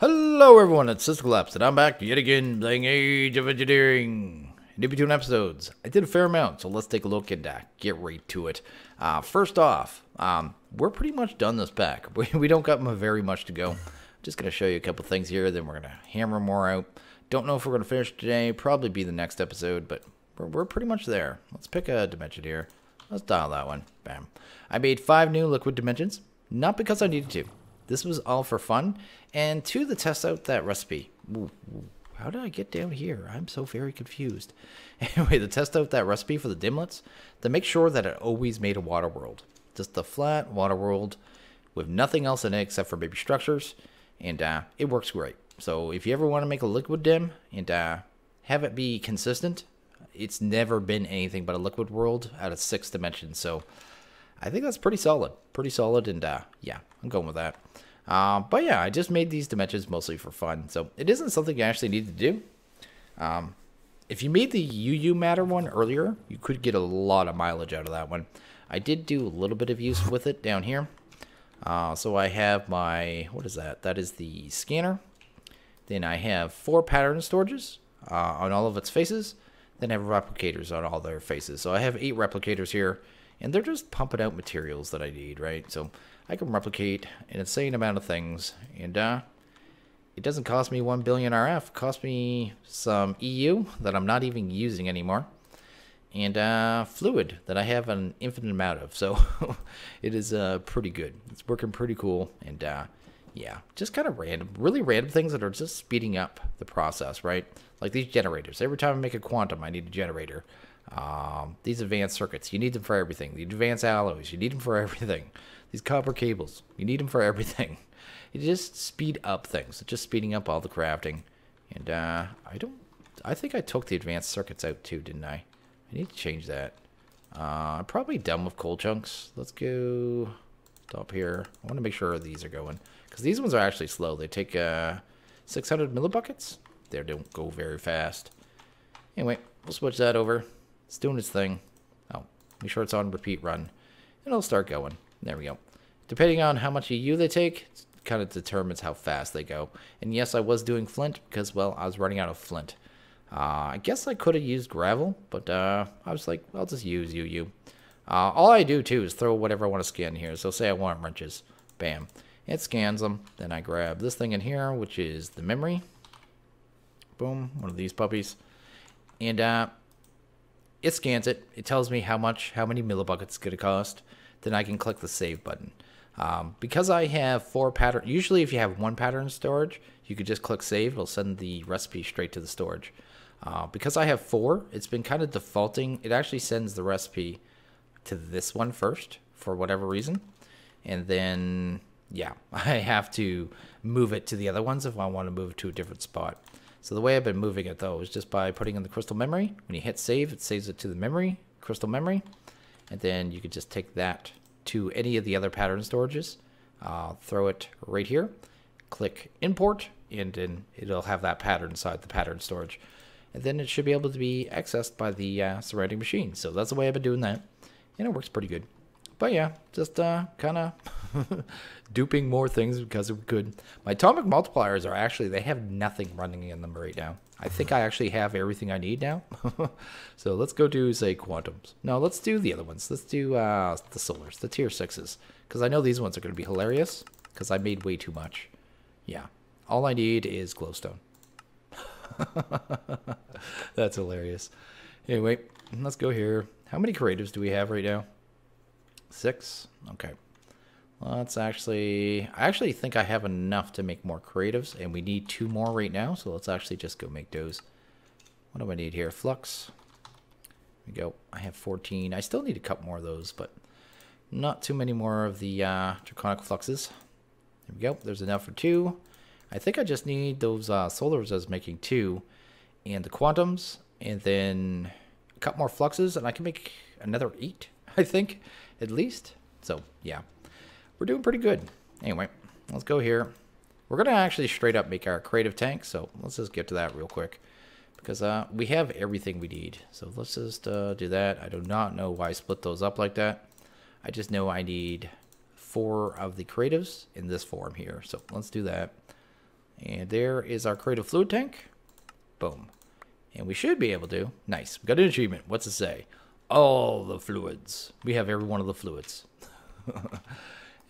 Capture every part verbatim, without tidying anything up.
Hello everyone, it's SysCollapse, and I'm back yet again playing Age of Engineering. In between episodes, I did a fair amount, so let's take a look and uh, get right to it. Uh, first off, um, we're pretty much done this pack. We, we don't got very much to go. I'm just going to show you a couple things here, then we're going to hammer more out. Don't know if we're going to finish today, probably be the next episode, but we're, we're pretty much there. Let's pick a dimension here. Let's dial that one. Bam. I made five new liquid dimensions, not because I needed to. This was all for fun, and to the test out that recipe. Ooh, how did I get down here? I'm so very confused. Anyway, to test out that recipe for the dimlets, to make sure that it always made a water world. Just the flat water world with nothing else in it except for maybe structures, and uh, it works great. So if you ever want to make a liquid dim and uh, have it be consistent, it's never been anything but a liquid world out of six dimensions, so I think that's pretty solid. Pretty solid, and uh, yeah, I'm going with that. Uh, but yeah, I just made these dimensions mostly for fun, so it isn't something you actually need to do. Um, if you made the U U Matter one earlier, you could get a lot of mileage out of that one. I did do a little bit of use with it down here. Uh, so I have my, what is that? That is the scanner. Then I have four pattern storages uh, on all of its faces. Then I have replicators on all their faces. So I have eight replicators here. And they're just pumping out materials that I need, right? So I can replicate an insane amount of things. And uh, it doesn't cost me one billion R F. It costs me some E U that I'm not even using anymore. And uh, fluid that I have an infinite amount of. So it is uh, pretty good. It's working pretty cool. And uh, yeah, just kind of random, really random things that are just speeding up the process, right? Like these generators. Every time I make a quantum, I need a generator. Um, these advanced circuits, you need them for everything. The advanced alloys, you need them for everything. These copper cables, you need them for everything. It just speed up things. It's just speeding up all the crafting. And uh, I don't, I think I took the advanced circuits out too, didn't I? I need to change that. Uh, I'm probably done with coal chunks. Let's go top here. I want to make sure these are going, because these ones are actually slow. They take uh, six hundred millibuckets. They don't go very fast. Anyway, we'll switch that over. It's doing its thing. Oh, make sure it's on repeat run. And it'll start going. There we go. Depending on how much E U they take, it kind of determines how fast they go. And yes, I was doing flint because, well, I was running out of flint. Uh, I guess I could have used gravel, but uh, I was like, I'll just use U U. Uh, all I do, too, is throw whatever I want to scan here. So say I want wrenches. Bam. It scans them. Then I grab this thing in here, which is the memory. Boom. One of these puppies. And, uh... it scans it. It tells me how much, how many millibuckets it's going to cost. Then I can click the save button. Um, because I have four pattern, usually if you have one pattern storage, you could just click save. It'll send the recipe straight to the storage. Uh, because I have four, it's been kind of defaulting. It actually sends the recipe to this one first for whatever reason. And then, yeah, I have to move it to the other ones if I want to move it to a different spot. So the way I've been moving it, though, is just by putting in the crystal memory. When you hit save, it saves it to the memory, crystal memory. And then you could just take that to any of the other pattern storages, uh, throw it right here, click import, and then it'll have that pattern inside the pattern storage. And then it should be able to be accessed by the uh, surrounding machine. So that's the way I've been doing that, and it works pretty good. But yeah, just uh, kind of duping more things because we could. My atomic multipliers are actually, they have nothing running in them right now. I think I actually have everything I need now. So let's go do, say, quantums. No, let's do the other ones. Let's do uh, the solars, the tier sixes. Because I know these ones are going to be hilarious because I made way too much. Yeah, all I need is glowstone. That's hilarious. Anyway, let's go here. How many creatives do we have right now? Six. Okay. Let's actually, I actually think I have enough to make more creatives, and we need two more right now, so let's actually just go make those. What do I need here? Flux. There we go. I have fourteen. I still need a couple more of those, but not too many more of the uh, Draconic Fluxes. There we go. There's enough for two. I think I just need those uh, solars as making two, and the quantums, and then a couple more fluxes, and I can make another eight, I think. At least. So, yeah. We're doing pretty good. Anyway, let's go here. We're going to actually straight up make our creative tank. So, let's just get to that real quick. Because uh, we have everything we need. So, let's just uh, do that. I do not know why I split those up like that. I just know I need four of the creatives in this form here. So, let's do that. And there is our creative fluid tank. Boom. And we should be able to. Nice. We got an achievement. What's it say? All the fluids. We have every one of the fluids.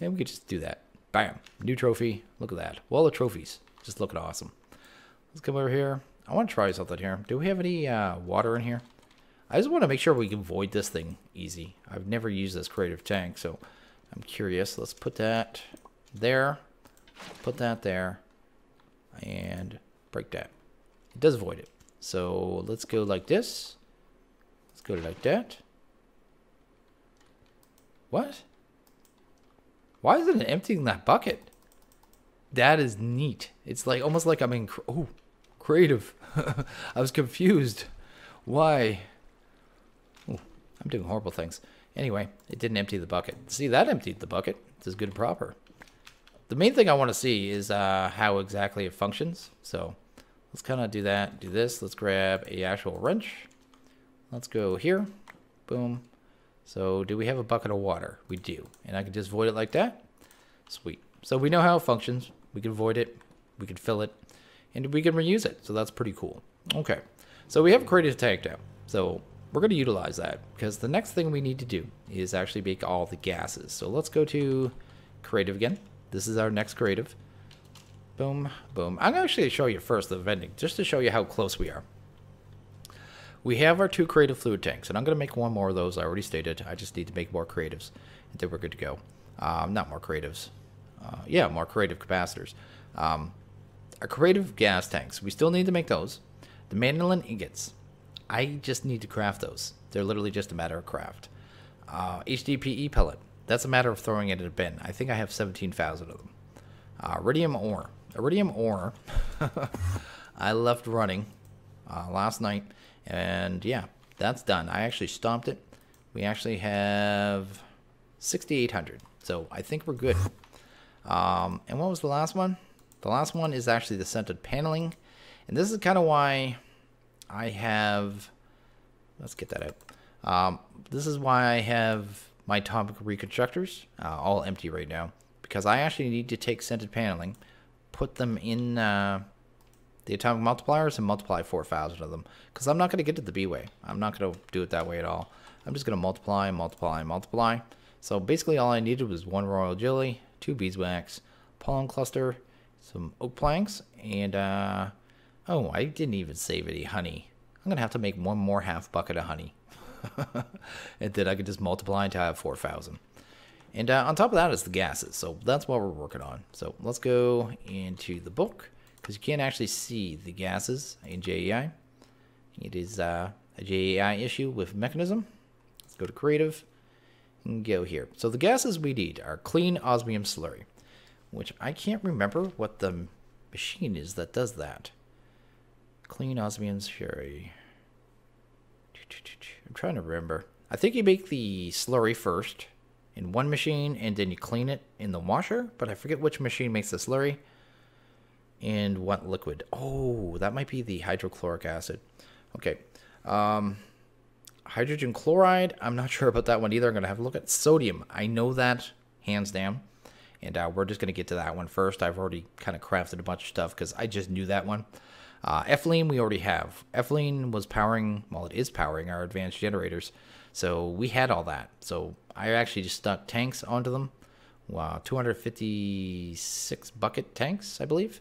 And we could just do that. Bam. New trophy. Look at that. Wall of trophies. Just looking awesome. Let's come over here. I want to try something here. Do we have any uh, water in here? I just want to make sure we can void this thing easy. I've never used this creative tank, so I'm curious. Let's put that there. Put that there. And break that. It does void it. So let's go like this. Let's go like that. What? Why isn't it emptying that bucket? That is neat. It's like almost like I'm in... Oh, creative. I was confused. Why? Oh, I'm doing horrible things. Anyway, it didn't empty the bucket. See, that emptied the bucket. This is good and proper. The main thing I want to see is uh, how exactly it functions. So let's kind of do that. Do this. Let's grab a actual wrench. Let's go here. Boom. So do we have a bucket of water? We do. And I can just void it like that. Sweet. So we know how it functions. We can void it. We can fill it. And we can reuse it. So that's pretty cool. Okay. So we have created a tank now. So we're going to utilize that. Because the next thing we need to do is actually make all the gases. So let's go to creative again. This is our next creative. Boom, boom. I'm going to actually show you first the vending. Just to show you how close we are. We have our two creative fluid tanks, and I'm going to make one more of those. I already stated. I just need to make more creatives, and then we're good to go. Um, not more creatives. Uh, yeah, more creative capacitors. Um, our creative gas tanks. We still need to make those. The mandolin ingots. I just need to craft those. They're literally just a matter of craft. Uh, H D P E pellet. That's a matter of throwing it in a bin. I think I have seventeen thousand of them. Uh, iridium ore. Iridium ore. I left running uh, last night. And yeah, that's done. I actually stomped it. We actually have sixty-eight hundred. So I think we're good. Um, and what was the last one? The last one is actually the scented paneling. And this is kind of why I have... Let's get that out. Um, this is why I have my atomic reconstructors uh, all empty right now. Because I actually need to take scented paneling, put them in... Uh, the atomic multipliers and multiply four thousand of them. Because I'm not going to get to the B way. I'm not going to do it that way at all. I'm just going to multiply, multiply, multiply. So basically all I needed was one royal jelly, two beeswax, pollen cluster, some oak planks, and, uh, oh, I didn't even save any honey. I'm going to have to make one more half bucket of honey. And then I can just multiply until I have four thousand. And uh, on top of that is the gases. So that's what we're working on. So let's go into the book. Because you can't actually see the gases in J E I. It is uh, a J E I issue with Mekanism. Let's go to Creative and go here. So the gases we need are clean osmium slurry, which I can't remember what the machine is that does that. Clean osmium slurry. I'm trying to remember. I think you make the slurry first in one machine, and then you clean it in the washer. But I forget which machine makes the slurry. And what liquid? Oh, that might be the hydrochloric acid. Okay. Um, hydrogen chloride. I'm not sure about that one either. I'm going to have a look at sodium. I know that hands down. And uh, we're just going to get to that one first. I've already kind of crafted a bunch of stuff because I just knew that one. Uh, ethylene we already have. Ethylene was powering, well, it is powering our advanced generators. So we had all that. So I actually just stuck tanks onto them. Wow, two hundred fifty-six bucket tanks, I believe.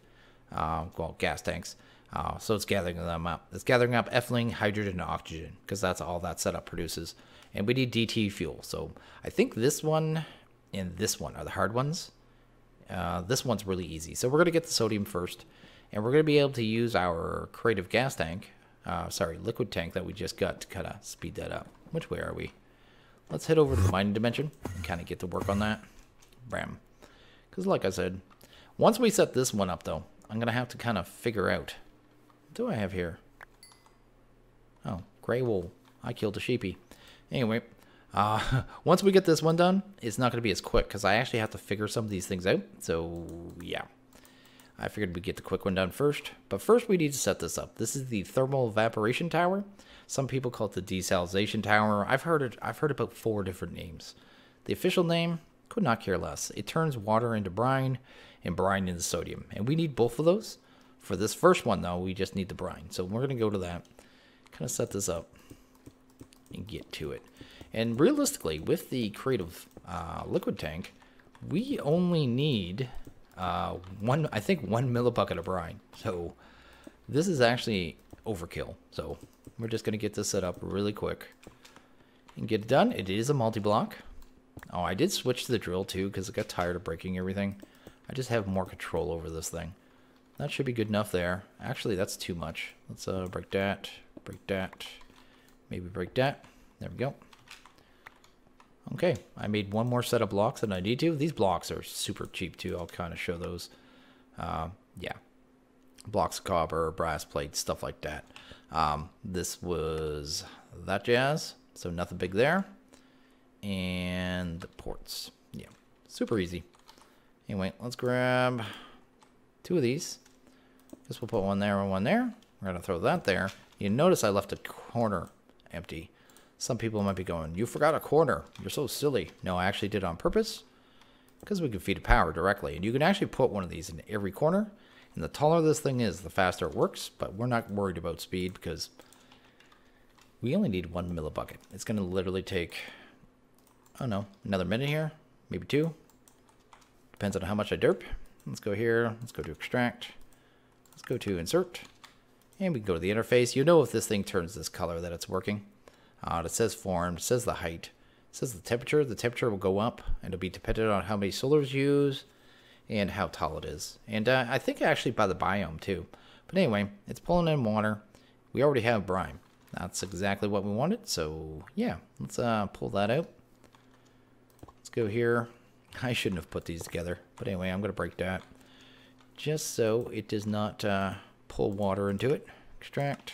Uh, well, gas tanks. Uh, so it's gathering them up. It's gathering up ethylene, hydrogen, and oxygen because that's all that setup produces. And we need D T fuel. So I think this one and this one are the hard ones. Uh, this one's really easy. So we're going to get the sodium first. And we're going to be able to use our creative gas tank. Uh, sorry, liquid tank that we just got to kind of speed that up. Which way are we? Let's head over to the mining dimension and kind of get to work on that. Bam. Because like I said, once we set this one up though, I'm going to have to kind of figure out. What do I have here? Oh, gray wool. I killed a sheepy. Anyway, uh, once we get this one done, it's not going to be as quick because I actually have to figure some of these things out. So, yeah. I figured we'd get the quick one done first. But first we need to set this up. This is the thermal evaporation tower. Some people call it the desalination tower. I've heard it. I've heard about four different names. The official name Could not care less. It turns water into brine and brine into sodium. And we need both of those. For this first one, though, we just need the brine. So we're going to go to that, kind of set this up, and get to it. And realistically, with the creative uh, liquid tank, we only need uh, one, I think, one millibucket of brine. So this is actually overkill. So we're just going to get this set up really quick and get it done. It is a multi-block. Oh, I did switch to the drill too because I got tired of breaking everything. I just have more control over this thing. That should be good enough there. Actually, that's too much. Let's uh, break that, break that, maybe break that. There we go. Okay, I made one more set of blocks than I need to. These blocks are super cheap too. I'll kind of show those. Uh, yeah, blocks of copper, brass plates, stuff like that. Um, this was that jazz, so nothing big there. And the ports, yeah, super easy. Anyway, let's grab two of these. Guess we'll put one there and one there. We're gonna throw that there. You notice I left a corner empty. Some people might be going, you forgot a corner, you're so silly. No, I actually did it on purpose because we can feed it power directly. And you can actually put one of these in every corner. And the taller this thing is, the faster it works, but we're not worried about speed because we only need one millibucket. It's gonna literally take, I don't know, another minute here, maybe two. Depends on how much I derp. Let's go here, let's go to extract, let's go to insert, and we can go to the interface. You know if this thing turns this color that it's working. Uh, it says formed, it says the height, it says the temperature. The temperature will go up, and it'll be dependent on how many solars you use and how tall it is. And uh, I think actually by the biome too. But anyway, it's pulling in water. We already have brine. That's exactly what we wanted. So yeah, let's uh, pull that out. Let's go here. I shouldn't have put these together, but anyway, I'm going to break that just so it does not uh, pull water into it. Extract,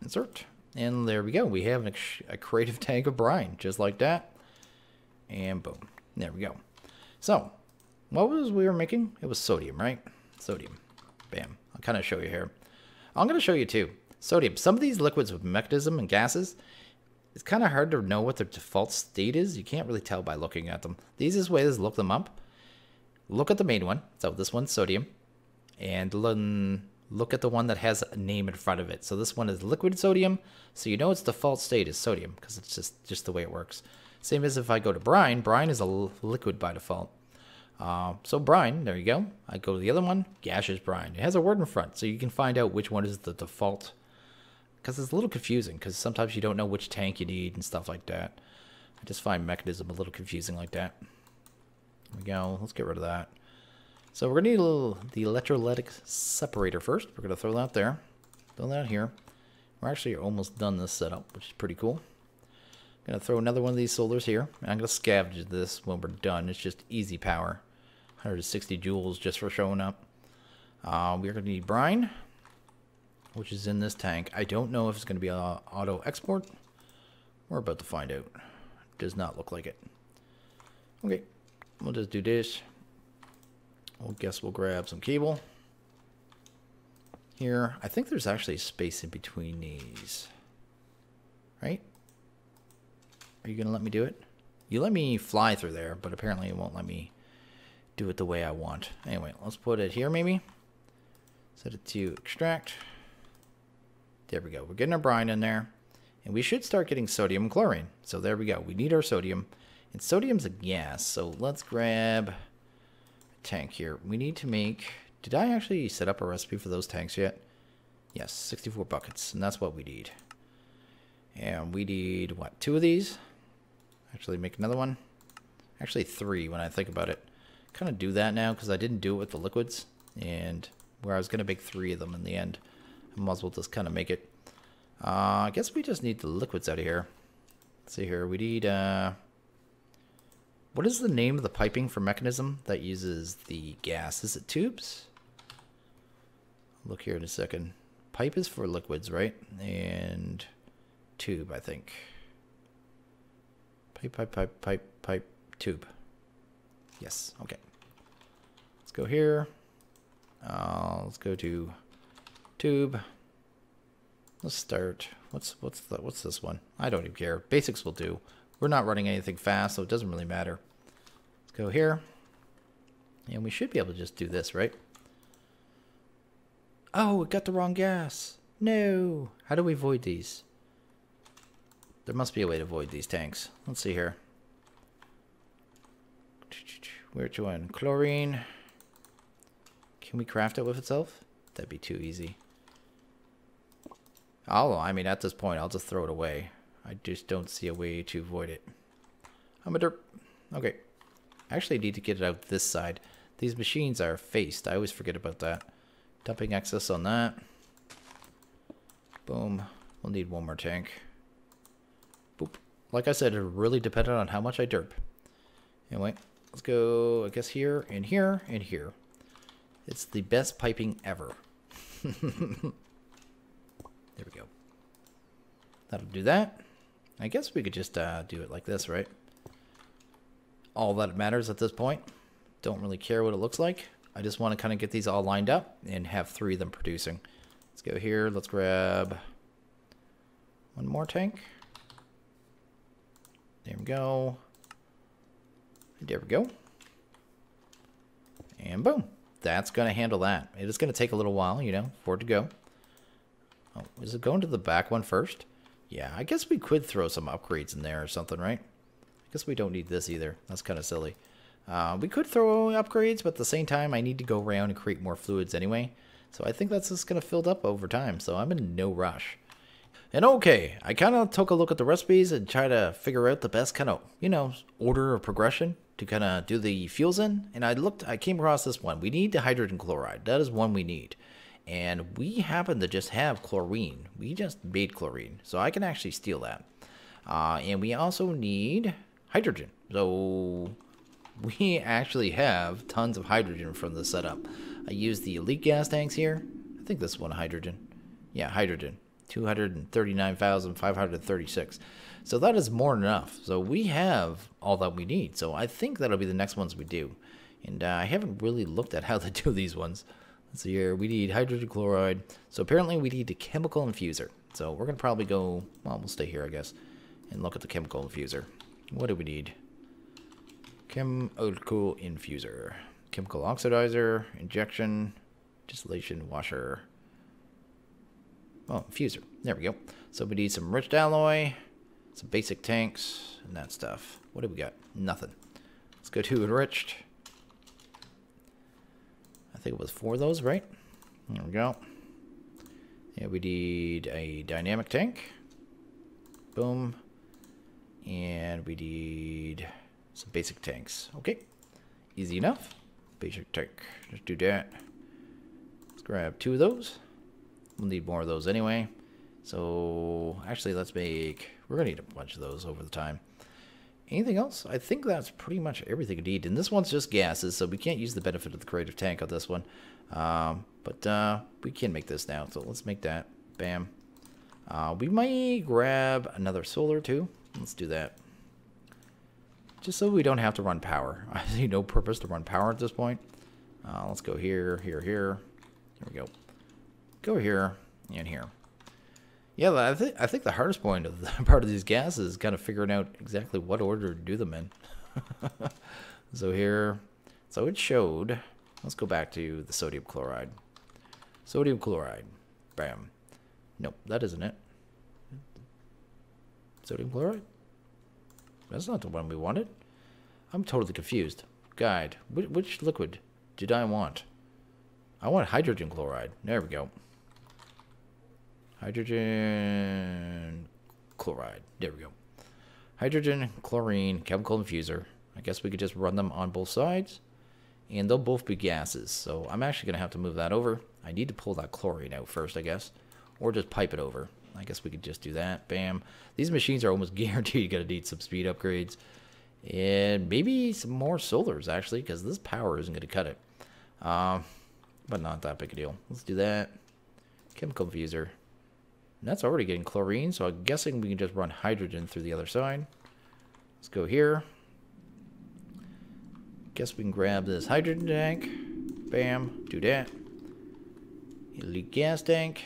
insert, and there we go. We have an, a creative tank of brine, just like that, and boom, there we go. So, what was we were making? It was sodium, right? Sodium. Bam. I'll kind of show you here. I'm going to show you too. Sodium. Some of these liquids with mechanism and gases, it's kind of hard to know what their default state is. You can't really tell by looking at them. The easiest way is look them up. Look at the main one. So this one's sodium. And look at the one that has a name in front of it. So this one is liquid sodium. So you know its default state is sodium because it's just, just the way it works. Same as if I go to brine. Brine is a liquid by default. Uh, so brine, there you go. I go to the other one, gaseous brine. It has a word in front. So you can find out which one is the default, because it's a little confusing, because sometimes you don't know which tank you need and stuff like that. I just find mechanism a little confusing like that. There we go. Let's get rid of that. So we're going to need a little, the electrolytic separator first. We're going to throw that there. Throw that here. We're actually almost done this setup, which is pretty cool. I'm going to throw another one of these solars here. And I'm going to scavenge this when we're done. It's just easy power. one hundred sixty joules just for showing up. Uh, we're going to need brine, which is in this tank. I don't know if it's going to be an auto export. We're about to find out. Does not look like it. Okay, we'll just do this. I guess we'll grab some cable here. I think there's actually space in between these, right? Are you going to let me do it? You let me fly through there, but apparently it won't let me do it the way I want. Anyway, let's put it here maybe. Set it to extract. There we go. We're getting our brine in there. And we should start getting sodium and chlorine. So there we go. We need our sodium. And sodium's a gas. So let's grab a tank here. We need to make... Did I actually set up a recipe for those tanks yet? Yes, sixty-four buckets. And that's what we need. And we need, what, two of these? Actually, make another one. Actually, three when I think about it. Kind of do that now because I didn't do it with the liquids. And where I was going to make three of them in the end. I might as well just kind of make it. Uh, I guess we just need the liquids out of here. Let's see here. We need... Uh, what is the name of the piping for mechanism that uses the gas? Is it tubes? Look here in a second. Pipe is for liquids, right? And tube, I think. Pipe, pipe, pipe, pipe, pipe, tube. Yes, okay. Let's go here. Uh, let's go to... tube. Let's start. What's what's the what's this one? I don't even care. Basics will do. We're not running anything fast, so it doesn't really matter. Let's go here. And we should be able to just do this, right? Oh, it got the wrong gas. No. How do we void these? There must be a way to void these tanks. Let's see here. Where to one? Chlorine. Can we craft it with itself? That'd be too easy. I'll, I mean, at this point, I'll just throw it away. I just don't see a way to void it. I'm a derp. Okay. Actually, I need to get it out this side. These machines are faced. I always forget about that. Dumping excess on that. Boom. We'll need one more tank. Boop. Like I said, it really depended on how much I derp. Anyway, let's go, I guess, here and here and here. It's the best piping ever. There we go. That'll do that. I guess we could just uh, do it like this, right? All that matters at this point. Don't really care what it looks like. I just want to kind of get these all lined up and have three of them producing. Let's go here. Let's grab one more tank. There we go. There we go. And boom. That's going to handle that. It is going to take a little while, you know, for it to go. Oh, is it going to the back one first? Yeah, I guess we could throw some upgrades in there or something, right? I guess we don't need this either. That's kind of silly. Uh, we could throw upgrades, but at the same time, I need to go around and create more fluids anyway. So I think that's just going to fill up over time, so I'm in no rush. And okay, I kind of took a look at the recipes and tried to figure out the best kind of, you know, order of progression to kind of do the fuels in. And I looked, I came across this one. We need the hydrogen chloride. That is one we need. And we happen to just have chlorine. We just made chlorine, so I can actually steal that. Uh, and we also need hydrogen. So we actually have tons of hydrogen from the setup. I used the elite gas tanks here. I think this one hydrogen. Yeah, hydrogen. two hundred thirty-nine thousand five hundred thirty-six. So that is more than enough. So we have all that we need. So I think that'll be the next ones we do. And uh, I haven't really looked at how to do these ones. Let's see here. We need hydrogen chloride. So apparently we need a chemical infuser. So we're going to probably go, well, we'll stay here, I guess, and look at the chemical infuser. What do we need? Chemical infuser. Chemical oxidizer, injection, distillation washer. Oh, infuser. There we go. So we need some rich alloy, some basic tanks, and that stuff. What do we got? Nothing. Let's go to enriched. I think it was four of those, right? There we go. Yeah, we need a dynamic tank. Boom. And we need some basic tanks. Okay. Easy enough. Basic tank. Just do that. Let's grab two of those. We'll need more of those anyway. So actually, let's make, we're gonna need a bunch of those over the time. Anything else? I think that's pretty much everything we need. And this one's just gases, so we can't use the benefit of the creative tank on this one. Um, but uh, we can make this now, so let's make that. Bam. Uh, we might grab another solar too. Let's do that. Just so we don't have to run power. I see no purpose to run power at this point. Uh, let's go here, here, here. Here we go. Go here and here. Yeah, I think I think the hardest point of the part of these gases is kind of figuring out exactly what order to do them in. So here, so it showed. Let's go back to the sodium chloride. Sodium chloride. Bam. Nope, that isn't it. Sodium chloride? That's not the one we wanted. I'm totally confused. Guide. Which, which liquid did I want? I want hydrogen chloride. There we go. Hydrogen chloride. There we go. Hydrogen, chlorine, chemical infuser. I guess we could just run them on both sides. And they'll both be gases. So I'm actually going to have to move that over. I need to pull that chlorine out first, I guess. Or just pipe it over. I guess we could just do that. Bam. These machines are almost guaranteed going to need some speed upgrades. And maybe some more solars, actually. Because this power isn't going to cut it. Um, but not that big a deal. Let's do that. Chemical infuser. And that's already getting chlorine, so I'm guessing we can just run hydrogen through the other side. Let's go here. Guess we can grab this hydrogen tank. Bam. Do that. Elite gas tank.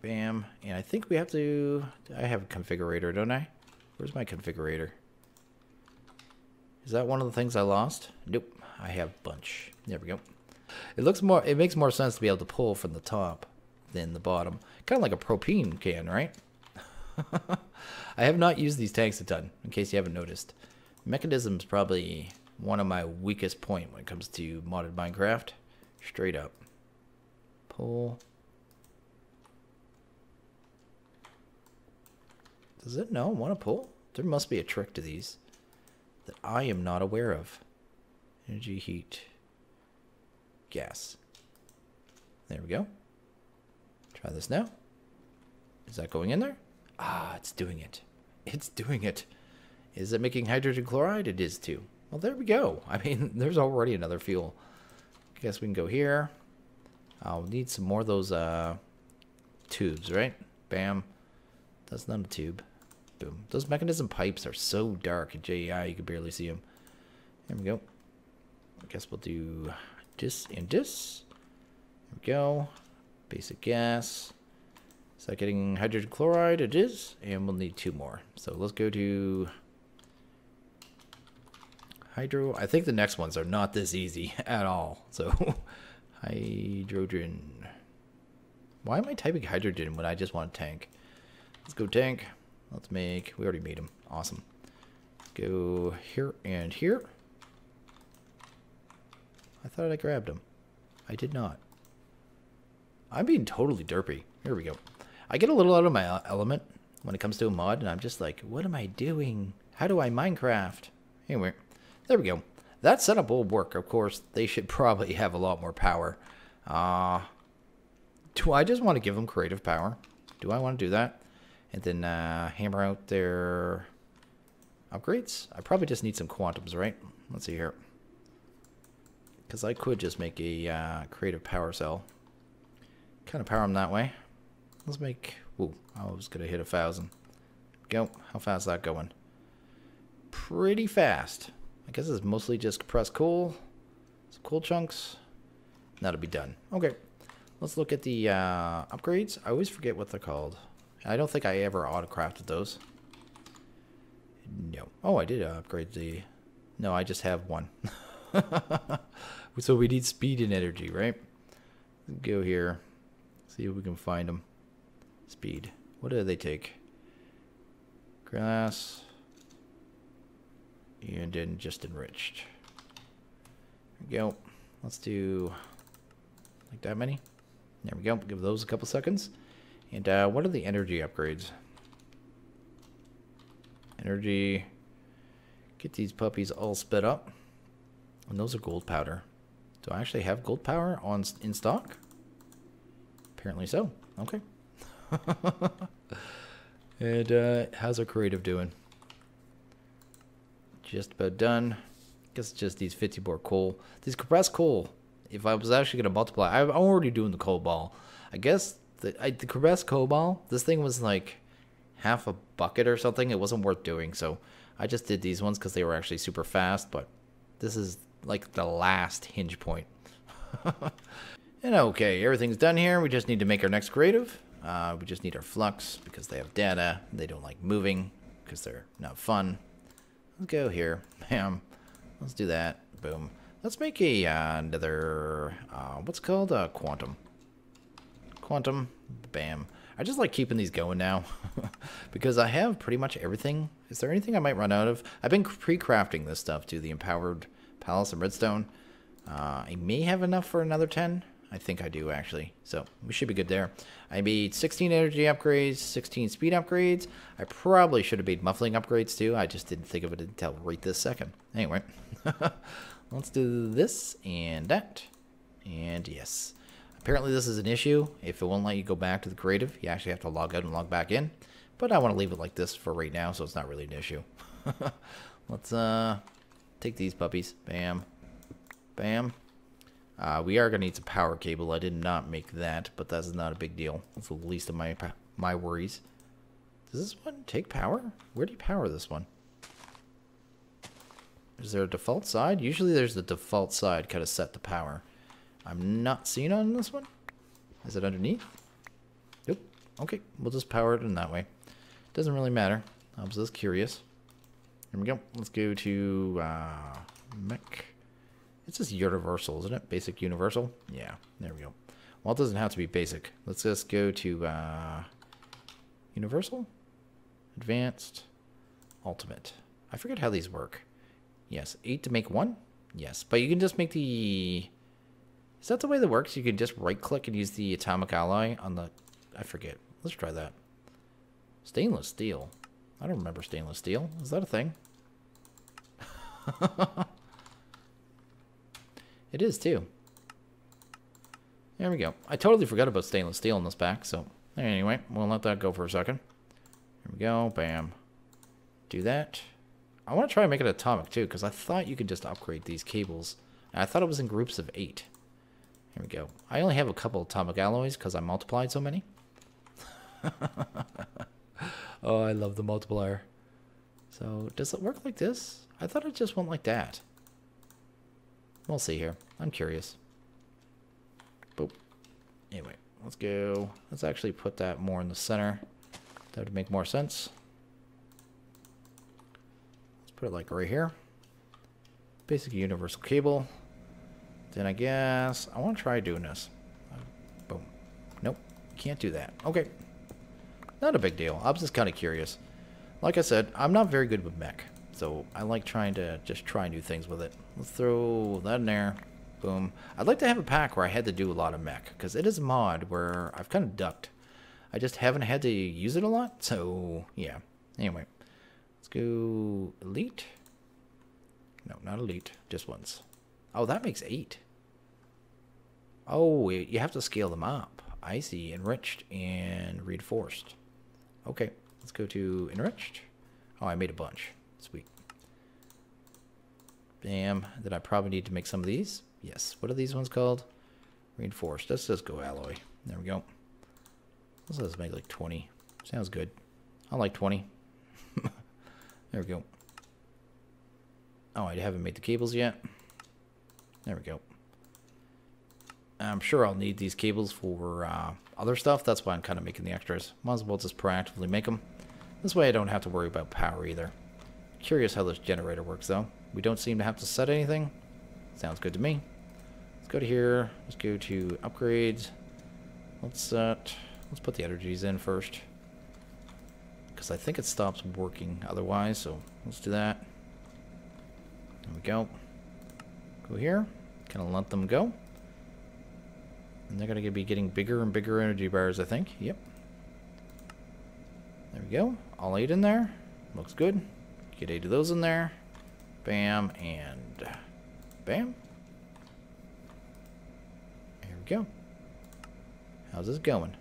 Bam. And I think we have to... I have a configurator, don't I? Where's my configurator? Is that one of the things I lost? Nope. I have a bunch. There we go. It looks more, it makes more sense to be able to pull from the top than the bottom. Kind of like a propane can, right? I have not used these tanks a ton, in case you haven't noticed. Mechanism's probably one of my weakest points when it comes to modded Minecraft. Straight up. Pull. Does it know I want to pull? There must be a trick to these that I am not aware of. Energy, heat, gas. There we go. Try this now. Is that going in there? Ah, it's doing it. It's doing it. Is it making hydrogen chloride? It is too. Well, there we go. I mean, there's already another fuel. I guess we can go here. I'll need some more of those uh, tubes, right? Bam. That's not a tube. Boom. Those mechanism pipes are so dark at J E I, you can barely see them. There we go. I guess we'll do this and this. There we go. Basic gas. Is that getting hydrogen chloride? It is. And we'll need two more. So let's go to hydro. I think the next ones are not this easy at all. So hydrogen. Why am I typing hydrogen when I just want a tank? Let's go tank. Let's make, we already made them. Awesome. Let's go here and here. I thought I grabbed them. I did not. I'm being totally derpy. Here we go. I get a little out of my element when it comes to a mod, and I'm just like, what am I doing? How do I Minecraft? Anyway, there we go. That setup will work. Of course, they should probably have a lot more power. Uh, do I just want to give them creative power? Do I want to do that? And then uh, hammer out their upgrades? I probably just need some quantums, right? Let's see here. Because I could just make a uh, creative power cell. Kind of power them that way. Let's make... Ooh, I was going to hit a thousand. Go. How fast is that going? Pretty fast. I guess it's mostly just compressed coal. Some coal chunks. That'll be done. Okay. Let's look at the uh, upgrades. I always forget what they're called. I don't think I ever auto-crafted those. No. Oh, I did upgrade the... No, I just have one. So we need speed and energy, right? Go here. See if we can find them. Speed. What do they take? Grass. And then just enriched. There we go. Let's do like that many. There we go. Give those a couple seconds. And uh, what are the energy upgrades? Energy. Get these puppies all sped up. And those are gold powder. Do I actually have gold power on in stock? Apparently so. Okay. And uh, how's our creative doing? Just about done. Guess it's just these fifty more coal. These compressed coal. If I was actually going to multiply, I'm already doing the coal ball. I guess the, I, the compressed coal ball, this thing was like half a bucket or something. It wasn't worth doing. So I just did these ones because they were actually super fast. But this is like the last hinge point. And okay, everything's done here. We just need to make our next creative. Uh, we just need our flux because they have data. They don't like moving because they're not fun. Let's go here. Bam. Let's do that. Boom. Let's make a uh, another, uh, what's it called? Uh, quantum. Quantum. Bam. I just like keeping these going now because I have pretty much everything. Is there anything I might run out of? I've been pre-crafting this stuff to the Empowered Palace and Redstone. Uh, I may have enough for another ten. I think I do, actually. So, we should be good there. I made sixteen energy upgrades, sixteen speed upgrades. I probably should have made muffling upgrades, too. I just didn't think of it until right this second. Anyway. Let's do this and that. And yes. Apparently, this is an issue. If it won't let you go back to the creative, you actually have to log out and log back in. But I want to leave it like this for right now, so it's not really an issue. Let's uh, take these puppies. Bam. Bam. Uh, we are going to need some power cable. I did not make that, but that's not a big deal. It's the least of my my worries. Does this one take power? Where do you power this one? Is there a default side? Usually there's the default side kind of set the power. I'm not seeing on this one. Is it underneath? Nope. Okay, we'll just power it in that way. Doesn't really matter. I was just curious. Here we go. Let's go to uh, mech. It's just universal, isn't it? Basic universal. Yeah, there we go. Well, it doesn't have to be basic. Let's just go to uh, universal, advanced, ultimate. I forget how these work. Yes, eight to make one. Yes, but you can just make the... Is that the way that works? You can just right-click and use the atomic alloy on the... I forget. Let's try that. Stainless steel. I don't remember stainless steel. Is that a thing? It is, too. There we go. I totally forgot about stainless steel in this pack, so... Anyway, we'll let that go for a second. Here we go. Bam. Do that. I want to try and make it atomic, too, because I thought you could just upgrade these cables. And I thought it was in groups of eight. Here we go. I only have a couple atomic alloys because I multiplied so many. Oh, I love the multiplier. So, does it work like this? I thought it just went like that. We'll see here. I'm curious. Boop. Anyway, let's go. Let's actually put that more in the center. That would make more sense. Let's put it like right here. Basic universal cable. Then I guess I want to try doing this. Boom. Nope. Can't do that. Okay. Not a big deal. I was just kind of curious. Like I said, I'm not very good with mech. So I like trying to just try new things with it. Let's throw that in there. Boom. I'd like to have a pack where I had to do a lot of mech. Because it is a mod where I've kind of ducked. I just haven't had to use it a lot. So, yeah. Anyway. Let's go elite. No, not elite. Just once. Oh, that makes eight. Oh, you have to scale them up. I see. Enriched and reinforced. Okay, let's go to enriched. Oh, I made a bunch. Sweet. Bam. Then I probably need to make some of these. Yes. What are these ones called? Reinforced. Let's just go alloy. There we go. Let's just make like twenty. Sounds good. I like twenty. There we go. Oh, I haven't made the cables yet. There we go. I'm sure I'll need these cables for uh, other stuff. That's why I'm kind of making the extras. Might as well just proactively make them. This way I don't have to worry about power either. Curious how this generator works, though. We don't seem to have to set anything. Sounds good to me. Let's go to here. Let's go to upgrades. Let's set. Let's put the energies in first. Because I think it stops working otherwise, so let's do that. There we go. Go here. Kind of let them go. And they're going to be getting bigger and bigger energy bars, I think. Yep. There we go. All eight in there. Looks good. Get eight of those in there. Bam. And bam. Here we go. How's this going?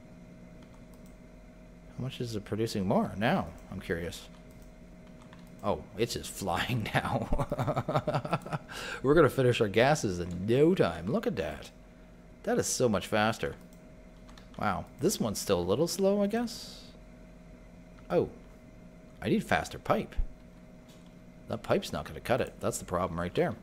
How much is it producing more now? I'm curious. Oh, it's just flying now. We're going to finish our gases in no time. Look at that. That is so much faster. Wow. This one's still a little slow, I guess. Oh. I need faster pipe. That pipe's not going to cut it. That's the problem right there.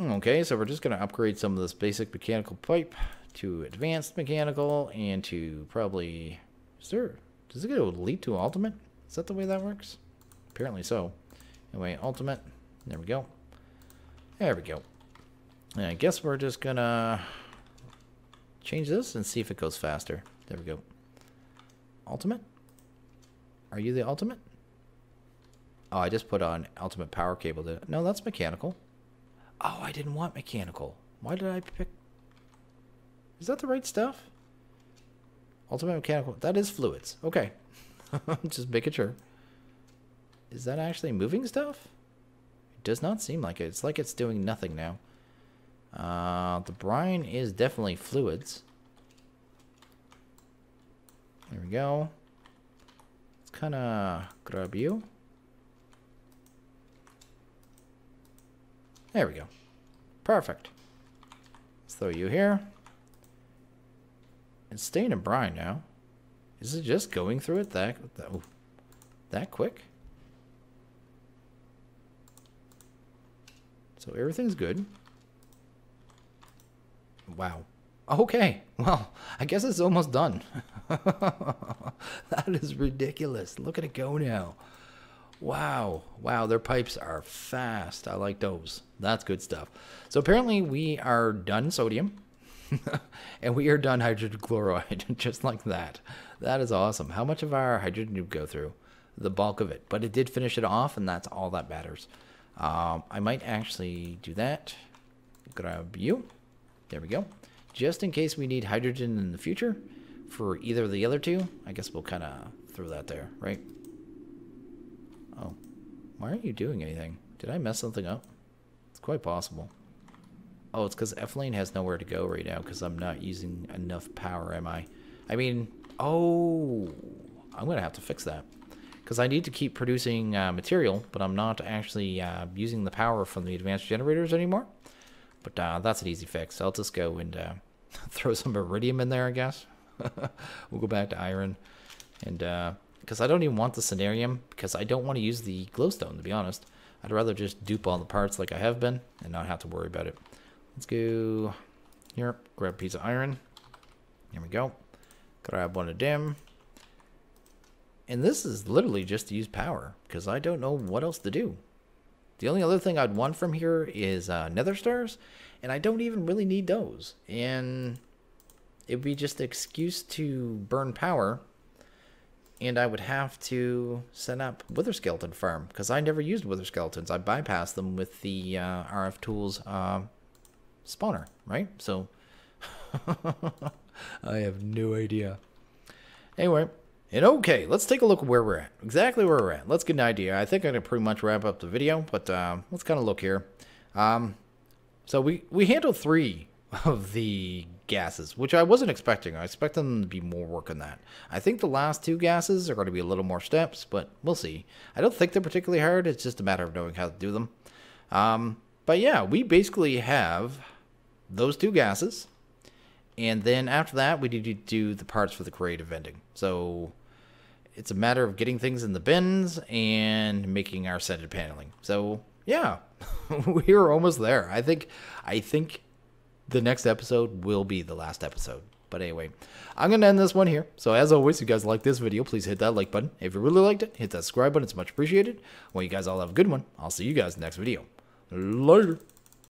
Okay, so we're just going to upgrade some of this basic mechanical pipe to advanced mechanical and to probably... Is there... Does it go elite to ultimate? Is that the way that works? Apparently so. Anyway, ultimate. There we go. There we go. And I guess we're just going to... change this and see if it goes faster. There we go. Ultimate? Are you the ultimate? Oh, I just put on ultimate power cable. To... No, that's mechanical. Oh, I didn't want mechanical. Why did I pick... Is that the right stuff? Ultimate mechanical. That is fluids. Okay. Just making sure. Is that actually moving stuff? It does not seem like it. It's like it's doing nothing now. Uh, the brine is definitely fluids. There we go. Let's kind of grab you. There we go. Perfect. Let's throw you here. It's staying in brine now. Is it just going through it that, that, oh, that quick? So everything's good. Wow. Okay. Well, I guess it's almost done. That is ridiculous. Look at it go now. Wow, wow, their pipes are fast. I like those. That's good stuff. So apparently we are done sodium and we are done hydrogen chloride just like that. That is awesome. How much of our hydrogen did we go through? The bulk of it, but it did finish it off, and that's all that matters. Um, I might actually do that. Grab you. There we go. Just in case we need hydrogen in the future for either of the other two, I guess we'll kind of throw that there, right? Oh, why aren't you doing anything? Did I mess something up? It's quite possible. Oh, it's because ethylene has nowhere to go right now because I'm not using enough power, am I? I mean, oh, I'm going to have to fix that because I need to keep producing uh, material, but I'm not actually uh, using the power from the advanced generators anymore. But uh, that's an easy fix. I'll just go and uh, throw some iridium in there, I guess. We'll go back to iron. And because uh, I don't even want the Cenarium, because I don't want to use the glowstone, to be honest. I'd rather just dupe all the parts like I have been and not have to worry about it. Let's go here, grab a piece of iron. Here we go. Grab one of them. And this is literally just to use power, because I don't know what else to do. The only other thing I'd want from here is uh, nether stars, and I don't even really need those. And it would be just an excuse to burn power, and I would have to set up wither skeleton farm, because I never used wither skeletons. I bypassed them with the uh, R F Tools uh, spawner, right? So I have no idea. Anyway. And okay, let's take a look at where we're at. Exactly where we're at. Let's get an idea. I think I'm going to pretty much wrap up the video, but uh, let's kind of look here. Um, so we, we handled three of the gases, which I wasn't expecting. I expect them to be more work on that. I think the last two gases are going to be a little more steps, but we'll see. I don't think they're particularly hard. It's just a matter of knowing how to do them. Um, but yeah, we basically have those two gases. And then after that, we need to do the parts for the creative ending. So it's a matter of getting things in the bins and making our scented paneling. So yeah, we are almost there. I think I think the next episode will be the last episode. But anyway, I'm going to end this one here. So as always, if you guys like this video, please hit that like button. If you really liked it, hit that subscribe button. It's much appreciated. Well, you guys all have a good one. I'll see you guys in the next video. Later.